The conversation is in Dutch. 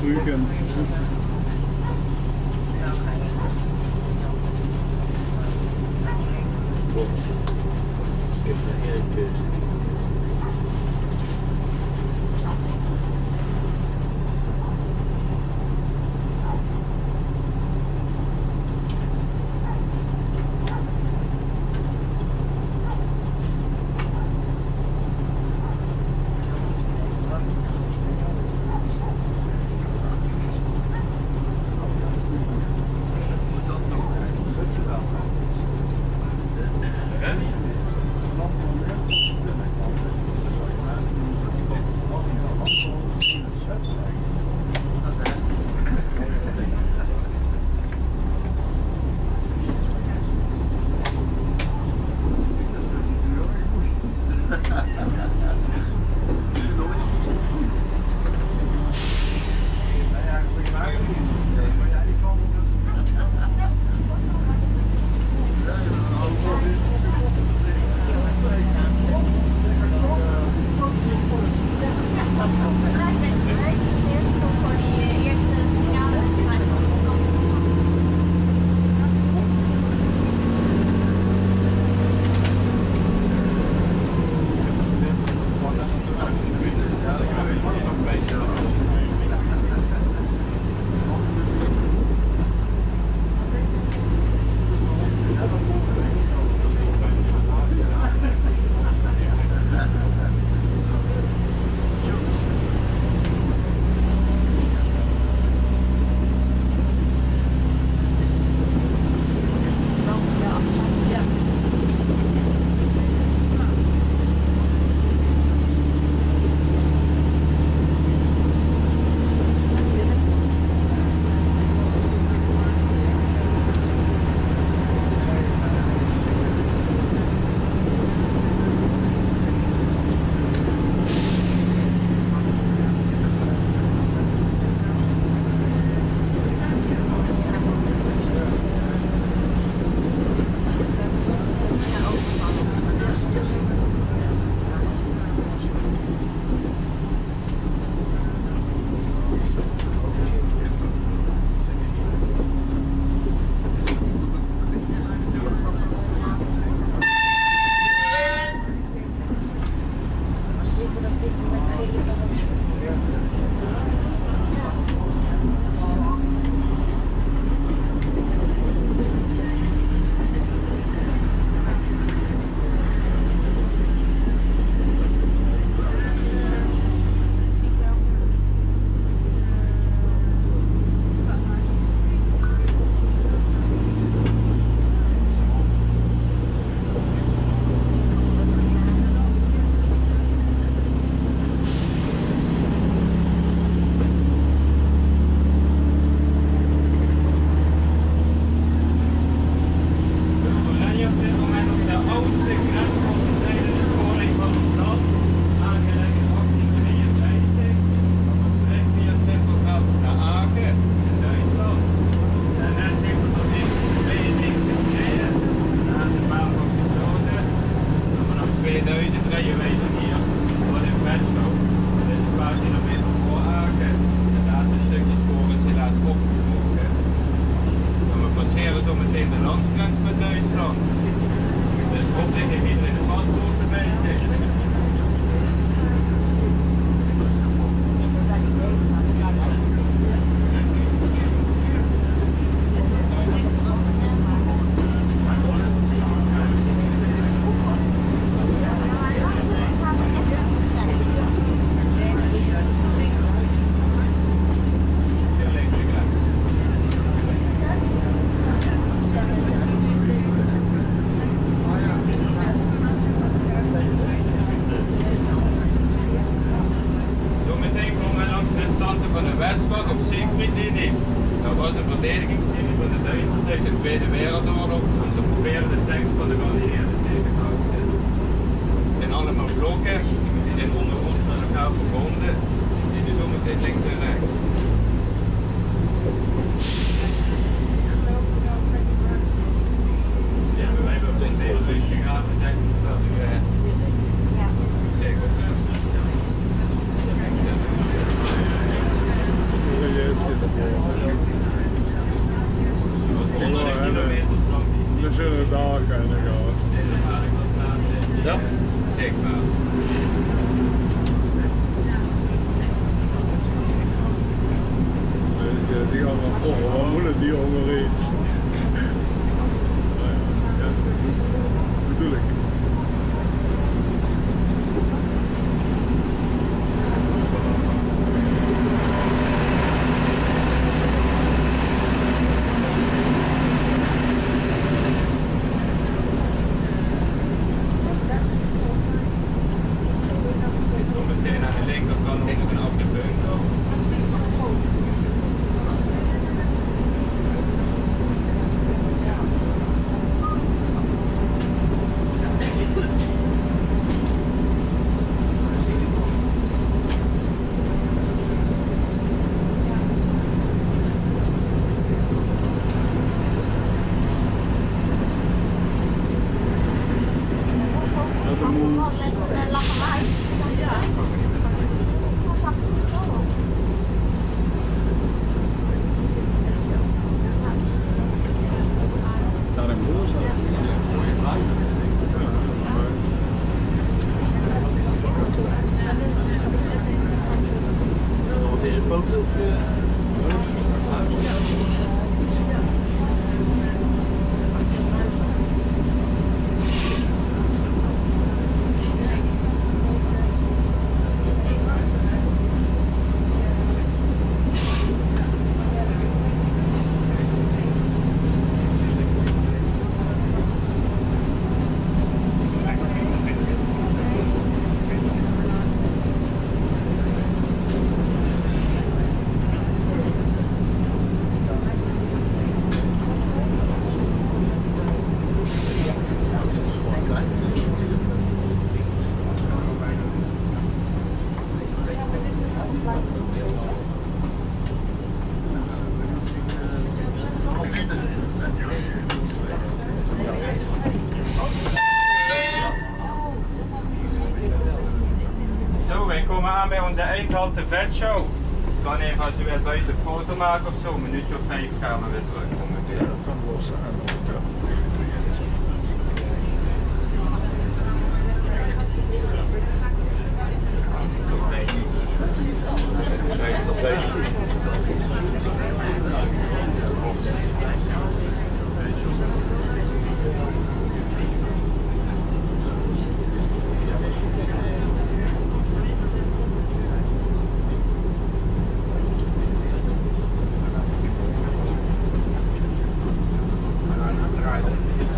drüben. schöne dag en ik ga. Ja? Zeker wel. Dus je ziet allemaal volgen, wat moeilijk die onder iets. Ja, bedoel ik. De Vetschau. Wanneer gaat u weer buiten een foto maken of zo? Een minuutje of 5 gaan we weer terugkomen. Ja, van Los